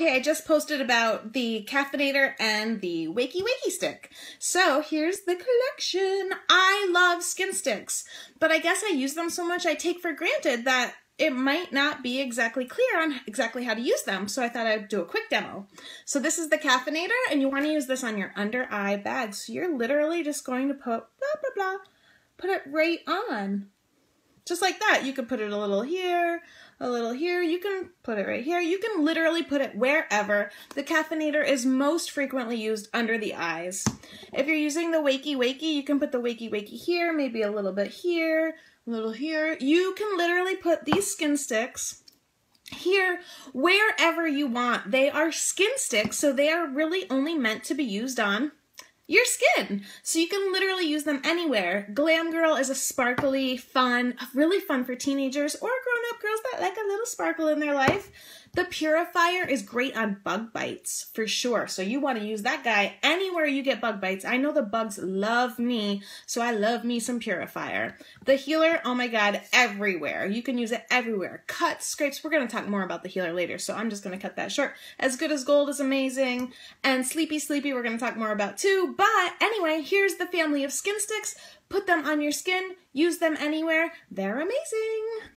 Okay, I just posted about the Caffeinator and the Wakey Wakey Stick. So here's the collection. I love Skin Sticks, but I guess I use them so much I take for granted that it might not be exactly clear on exactly how to use them, so I thought I'd do a quick demo. So this is the Caffeinator, and you want to use this on your under eye bag. So you're literally just going to put blah, blah, blah, put it right on. Just like that. You can put it a little here, a little here. You can put it right here. You can literally put it wherever. The Caffeinator is most frequently used under the eyes. If you're using the Wakey Wakey, you can put the Wakey Wakey here, maybe a little bit here, a little here. You can literally put these Skin Sticks here wherever you want. They are Skin Sticks, so they are really only meant to be used on your skin. So you can literally use them anywhere. Glam Girl is a sparkly, fun, really fun for teenagers or grown-up girls that like a little sparkle in their life. The Purifier is great on bug bites for sure. So you want to use that guy anywhere you get bug bites. I know the bugs love me, so I love me some Purifier. The Healer, oh my God, everywhere. You can use it everywhere. Cuts, scrapes. We're going to talk more about the Healer later, so I'm just going to cut that short. As Good As Gold is amazing. And Sleepy Sleepy, we're going to talk more about too. But anyway, here's the family of Skin Sticks. Put them on your skin. Use them anywhere. They're amazing.